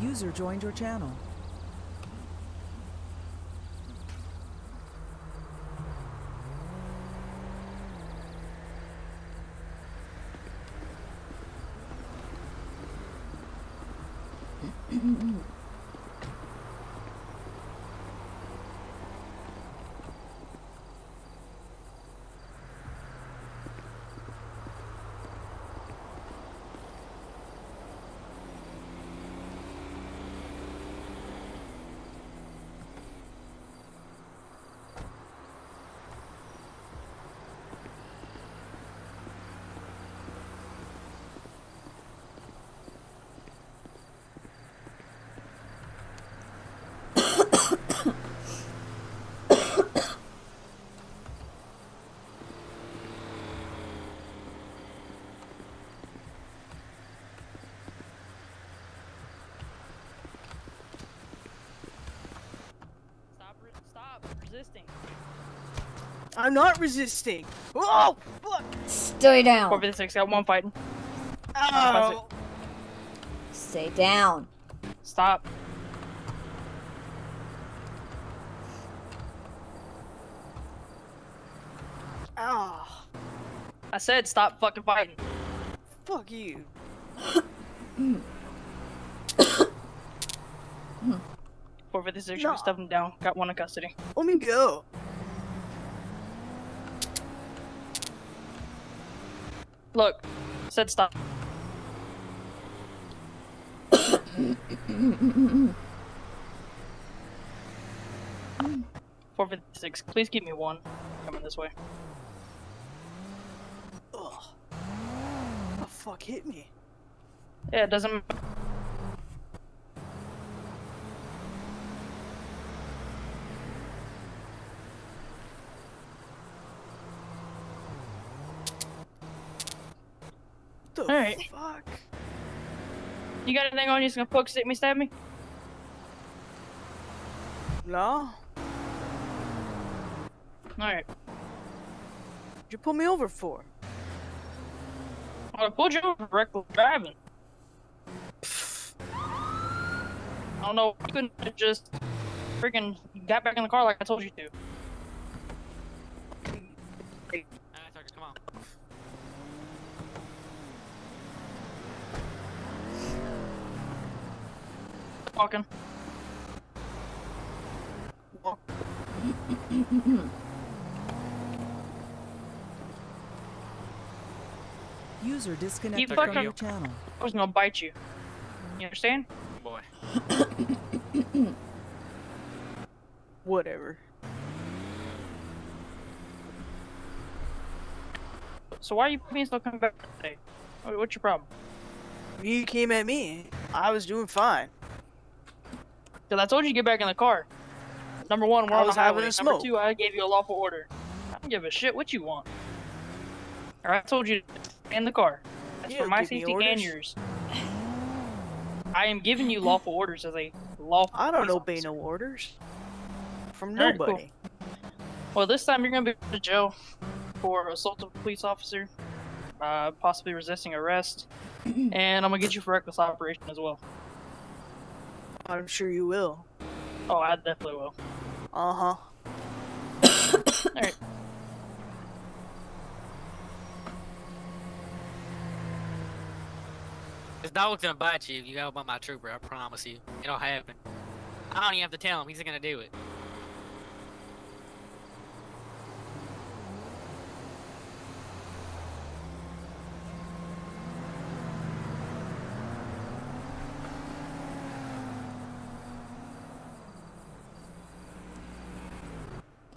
User joined your channel. I'm not resisting. Oh, fuck! Stay down. 456. Got one fighting. Oh. Stay down. Stop. Ah. Oh. I said stop fucking fighting. Fuck you. Mm. 456, no. Stuff him down. Got one in custody. Let me go. Look, said stop. .456, please give me one. Coming this way. Ugh. The fuck hit me? Yeah, it doesn't. Alright. Fuck. You got anything on you that's gonna poke, stick me, stab me? No. Alright. What'd you pull me over for? I pulled you over for reckless driving. Pfft. I don't know, you couldn't have just freaking got back in the car like I told you to. Hey, Tugger, come on. Walking. Walk. User disconnected from your channel. I was gonna bite you. You understand? Boy. Whatever. So why are you being still coming back today? What's your problem? You came at me. I was doing fine. Cause I told you to get back in the car. Number one, we're on the highway. Number two, I gave you a lawful order. I don't give a shit what you want. Or I told you to stay in the car. That's for my safety and yours. I am giving you lawful orders as a lawful I don't obey no orders. From nobody. Cool. Well, this time you're gonna be in jail for assault of a police officer, possibly resisting arrest, and I'm gonna get you for reckless operation as well. I'm sure you will. Oh, I definitely will. Uh-huh. Alright. This dog's gonna bite you if you go by my trooper, I promise you. It'll happen. I don't even have to tell him, he's gonna do it.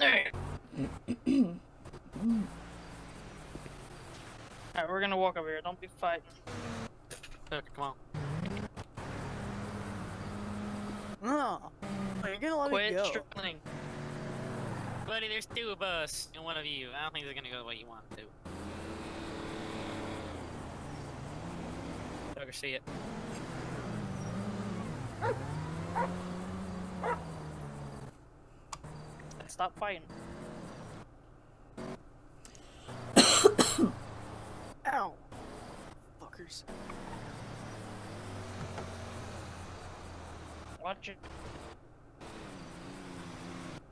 Alright, we're gonna walk over here. Don't be fighting. Okay, come on. No. You're gonna let me go. Quit struggling. Buddy, there's two of us and one of you. I don't think they're gonna go the way you want them to. Tugger, see it. Stop fighting. Ow. Fuckers. Watch it.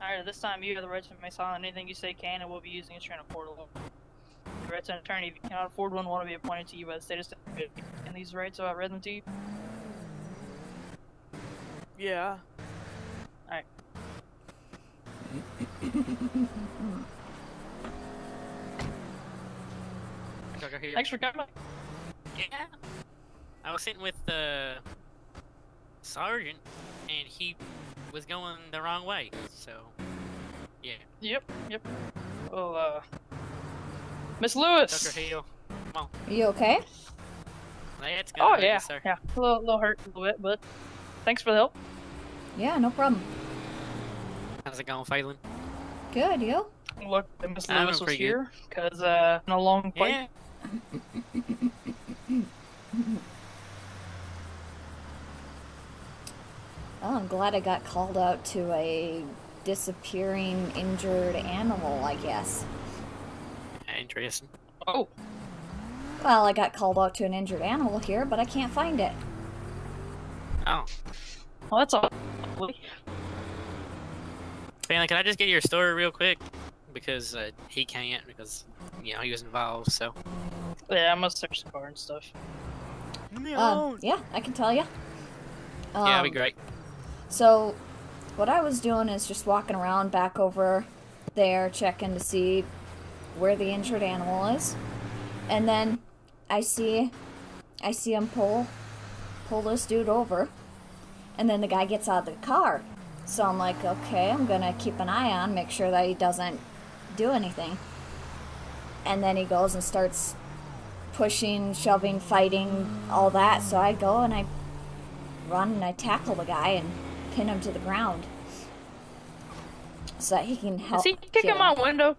Alright, this time you are the Redson may silence anything you say can and will be using a training portal. The Redson attorney, if you cannot afford one, will be appointed to you by the state of State. And these rights, so I read them to you? Yeah. Alright. Thanks for coming. Yeah. I was sitting with the sergeant, and he was going the wrong way, so yeah. Yep. Well, Miss Lewis! Tugger, heal. Come on. Are you okay? That's good. Oh, yeah. Sir. Yeah. A little hurt, a little bit, but thanks for the help. Yeah, no problem. How's it going, Faylen? Good, you? Look, Miss Lewis was here, because, in a long fight. Yeah. Oh, I'm glad I got called out to a disappearing, injured animal, I guess. Interesting. Oh! Well, I got called out to an injured animal here, but I can't find it. Oh. Well, that's all. Faylen, can I just get your story real quick? Because he can't, because, you know, he was involved, so. Yeah, I must search the car and stuff. Yeah, I can tell you. Yeah, that'd be great. So, what I was doing is just walking around back over there, checking to see where the injured animal is. And then I see him pull this dude over. And then the guy gets out of the car. So I'm like, okay, I'm gonna keep an eye on, make sure that he doesn't do anything. And then he goes and starts pushing, shoving, fighting, all that. So I go and I run and I tackle the guy and pin him to the ground so that he can help. Is he kicking my window?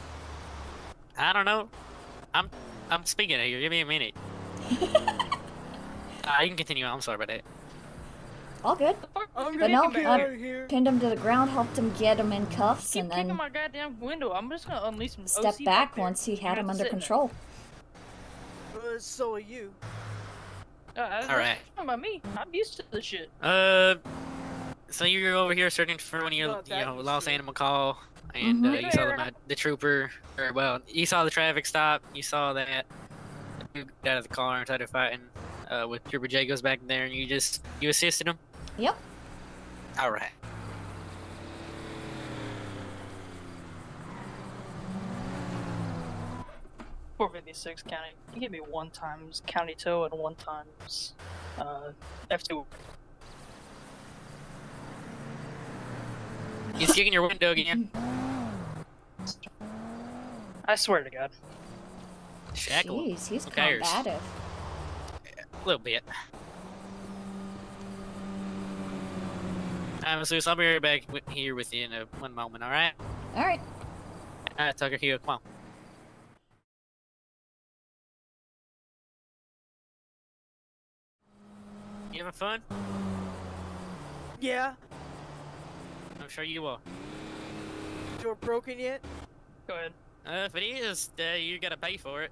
I don't know. I'm speaking to you. Give me a minute. You can continue. I'm sorry about that. All good. But no, I pinned him to the ground, helped him get him in cuffs, and then my goddamn window. I'm just gonna unleash some step OC back once he had him under control. So are you. All right. About me, I'm used to this shit. So you're over here searching for one of your, you know, lost animal call, and you saw the trooper, or well, you saw the traffic stop, you saw that dude got out of the car and started fighting with Trooper Jacobs back there, and you assisted him. Yep. All right. $456 county. You give me 1 times county tow and 1 times F2. He's kicking your window again. I swear to God. Shackle. Jeez, he's combative. Yeah, a little bit. I'm Zeus. I'll be right back here with you in 1 moment. All right. All right. All right, Tugger, here, come on. You having fun? Yeah. I'm sure you will. Door broken yet? Go ahead. If it is, you gotta pay for it.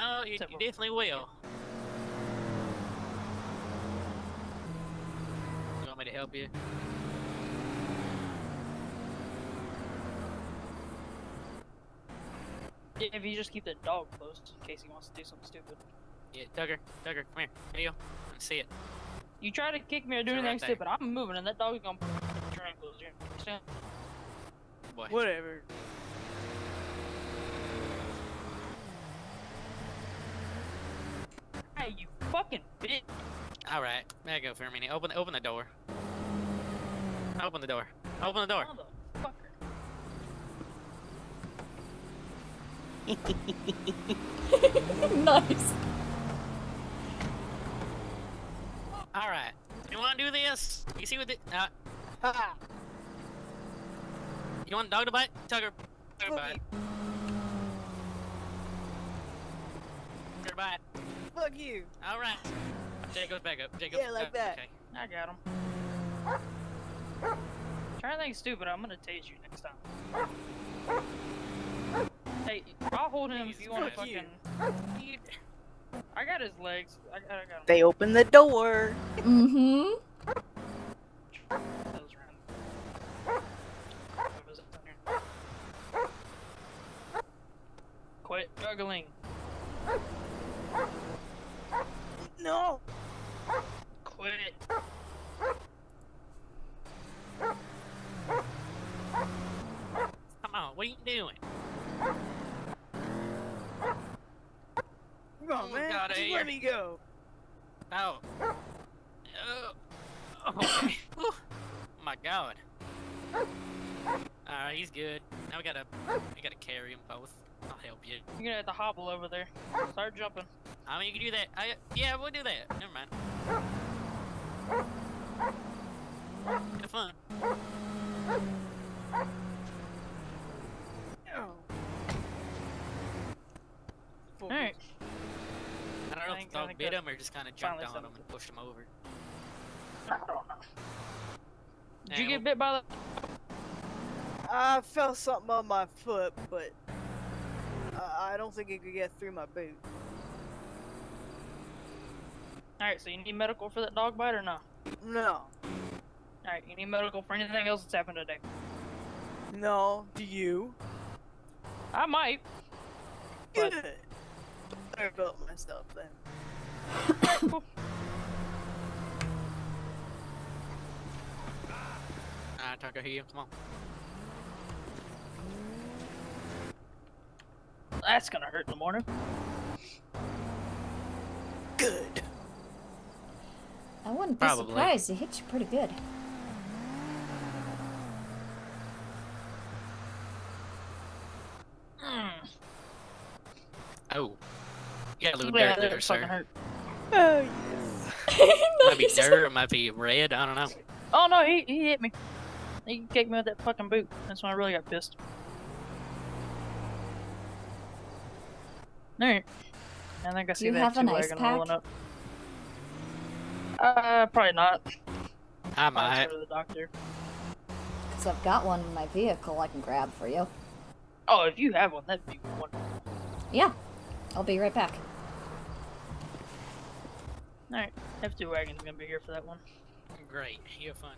Oh, you definitely will. You want me to help you? If you just keep the dog close in case he wants to do something stupid. Yeah, Tugger, come here. Here you go. Let's see it. You try to kick me or do anything stupid, I'm moving and that dog's gonna put your ankles. You understand? Whatever. Hey, you fucking bitch. Alright, there you go for a minute. Open the door. Open the door. Open the door. Nice. All right, you want to do this? You see what the? You want dog to bite? Tugger bite. Tugger bite. Fuck you. All right. Jacob's back up. Jacob. Yeah, like that. Okay. I got him. Try anything stupid. I'm gonna tase you next time. Hey, I'll hold him if you want to fucking. I got his legs. I got him. They opened the door. Quit juggling. No. Quit. Come on, what are you doing? Oh, man, God, just let me go. Ow. Oh. Oh. Oh my God. Alright, he's good. Now we gotta carry them both. I'll help you. You're gonna have to hobble over there. Start jumping. I mean, you can do that. Yeah, we'll do that. Never mind. Have fun. Alright. I don't know if the dog bit him or just kind of jumped on him and pushed him over. Did you get bit by the... I felt something on my foot, but... I don't think it could get through my boot. Alright, so you need medical for that dog bite or no? No. Alright, you need medical for anything else that's happened today? No. Do you? I might. Good. Sorry about my stuff then. Alright, cool. Alright, Tugger, here you come on. That's gonna hurt in the morning. Good. I wouldn't be surprised. It hit you pretty good. Mm. Oh. You got a little dirt there, sir. Hurt. Oh, yes. Might be dirt, it might be red, I don't know. Oh, no, he hit me. He kicked me with that fucking boot. That's when I really got pissed. Alright. I think I see that two-wagon rolling up. Probably not. I might. Go to the doctor. Because I've got one in my vehicle I can grab for you. Oh, if you have one, that'd be wonderful. Yeah. I'll be right back. Alright. F2 wagon's gonna be here for that one. Great. You have fun.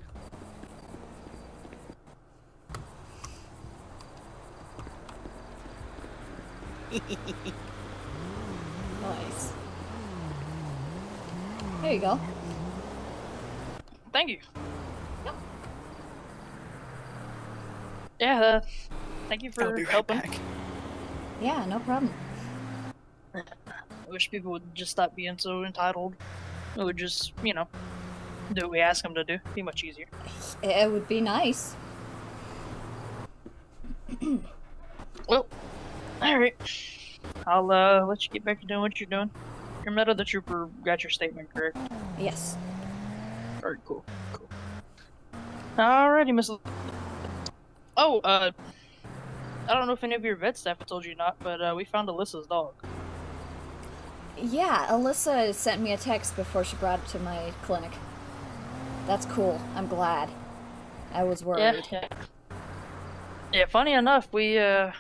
Nice. There you go. Thank you. Yep. Yeah, thank you for helping. Back. Yeah, no problem. I wish people would just stop being so entitled. It would just, you know, do what we ask them to do. It'd be much easier. It would be nice. Well, alright. I'll let you get back to doing what you're doing. Your meta the trooper got your statement correct. Yes. Alright, cool. Cool. Alrighty, Miss. Oh, I don't know if any of your vet staff told you not, but we found Alyssa's dog. Yeah, Alyssa sent me a text before she brought it to my clinic. That's cool. I'm glad. I was worried. Yeah, funny enough, we I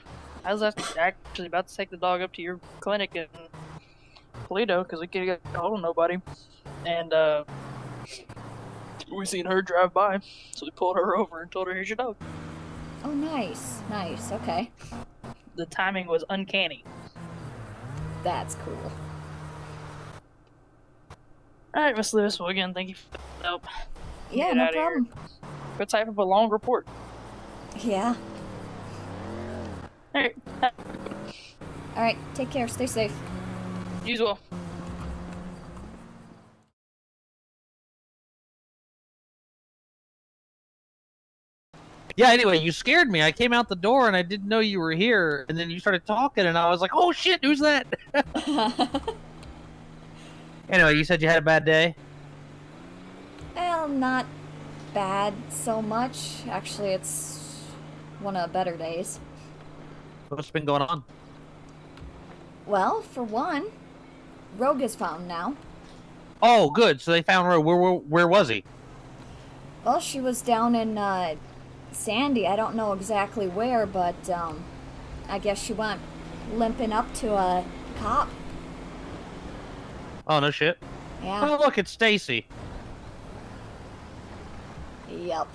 was actually about to take the dog up to your clinic and Polito, because we couldn't get a hold of nobody, and we seen her drive by, so we pulled her over and told her, here's your dog. Oh, nice, nice, okay. The timing was uncanny. That's cool. Alright, Miss Lewis, well again, thank you for the help. Yeah, no problem. Good type of a long report. Yeah. Alright. Alright, take care, stay safe. You as well. Yeah, anyway, you scared me. I came out the door and I didn't know you were here. And then you started talking and I was like, oh shit, who's that? Anyway, you said you had a bad day? Well, not bad so much. Actually, it's one of the better days. What's been going on? Well, for one, Rogue is found now. Oh, good. So they found Rogue. Where was he? Well, she was down in Sandy. I don't know exactly where, but I guess she went limping up to a cop. Oh, no shit. Yeah. Oh, look, it's Stacy. Yep.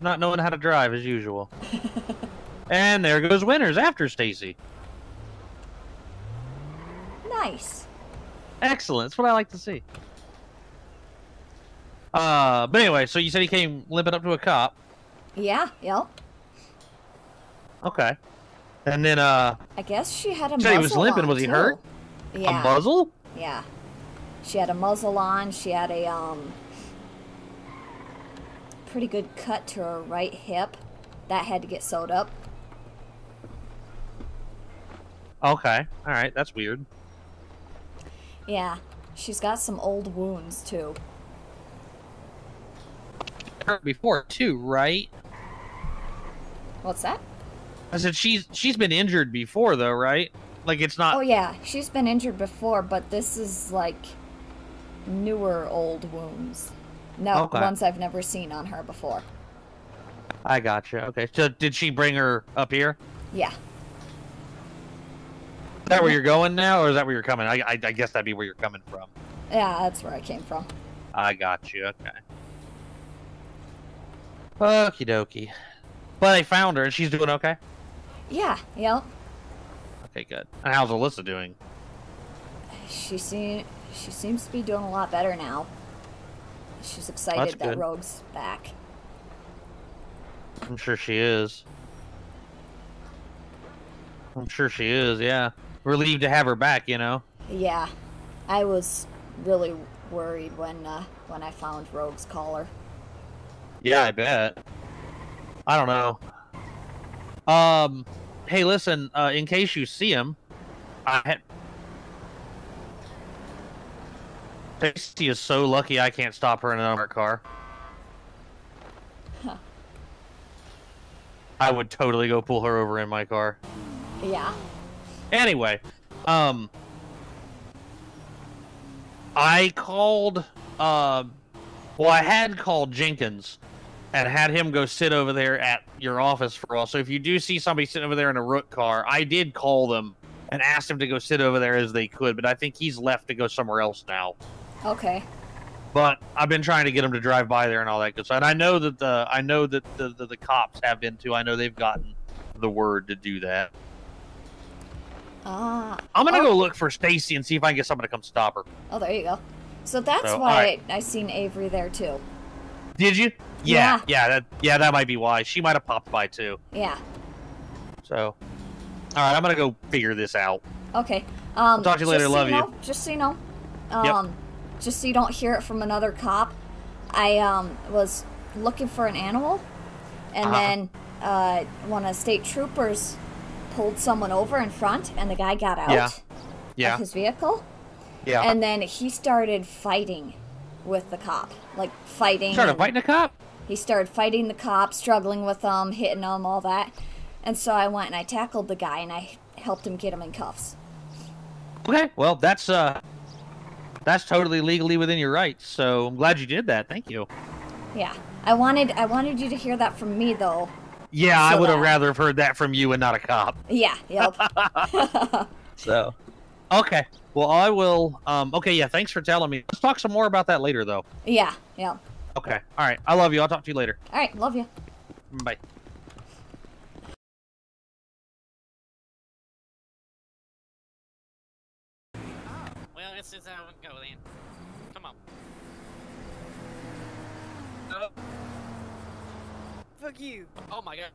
Not knowing how to drive as usual. And there goes Winters after Stacy. Nice. Excellent. That's what I like to see. But anyway, so you said he came limping up to a cop. Yeah, yep. Okay. And then, I guess she had a muzzle on, he was limping. Was he hurt? Yeah. A muzzle? Yeah. She had a muzzle on. She had a, pretty good cut to her right hip. That had to get sewed up. Okay. All right. That's weird. Yeah. She's got some old wounds, too. Hurt before, too, right? What's that? I said she's been injured before, though, right? Like, it's not... Oh, yeah. She's been injured before, but this is, like, newer old wounds. No, okay. Ones I've never seen on her before. I gotcha. Okay. So, did she bring her up here? Yeah. Is that where you're going now, or is that where you're coming? I guess that'd be where you're coming from. Yeah, that's where I came from. I gotcha. Okay. Okie dokie. But I found her, and she's doing okay? Yeah. Yep. Okay, good. And how's Alyssa doing? She seems to be doing a lot better now. She's excited that Rogue's back. I'm sure she is. I'm sure she is, yeah. Relieved to have her back, you know? Yeah. I was really worried when I found Rogue's collar. Yeah, I bet. I don't know. Hey, listen, in case you see him, Pixie is so lucky I can't stop her in an unmarked car. Huh. I would totally go pull her over in my car. Yeah. Anyway, I called, well, I had called Jenkins and had him go sit over there at your office for a while. So if you do see somebody sitting over there in a Rook car, I did call them and asked them to go sit over there as they could, but I think he's left to go somewhere else now. Okay. But I've been trying to get him to drive by there and all that good stuff. And I know that the cops have been too. I know they've gotten the word to do that. I'm gonna go look for Stacy and see if I can get someone to come stop her. Oh, there you go. So that's why I seen Avery there too. Did you? Yeah, yeah. That might be why. She might have popped by too. Yeah. So, all right, I'm gonna go figure this out. Okay. I'll talk to you later. Love you. Just so you know, just so you don't hear it from another cop, I was looking for an animal, and then one of the state troopers pulled someone over in front, and the guy got out of his vehicle. Yeah. And then he started fighting with the cop. Like, fighting. Started fighting the cop? He started fighting the cop, struggling with them, hitting them, all that. And so I went and I tackled the guy, and I helped him get him in cuffs. Okay, well, that's totally legally within your rights, so I'm glad you did that. Thank you. Yeah. I wanted you to hear that from me, though. Yeah, so I would have rather have heard that from you and not a cop. Yeah, yep. So, okay. Well, I will, okay, yeah, thanks for telling me. Let's talk some more about that later, though. Yeah, yeah. Okay, all right. I love you. I'll talk to you later. All right, love you. Bye. Well, this is how it goes, then. Come on. Oh. Fuck you. Oh, my God.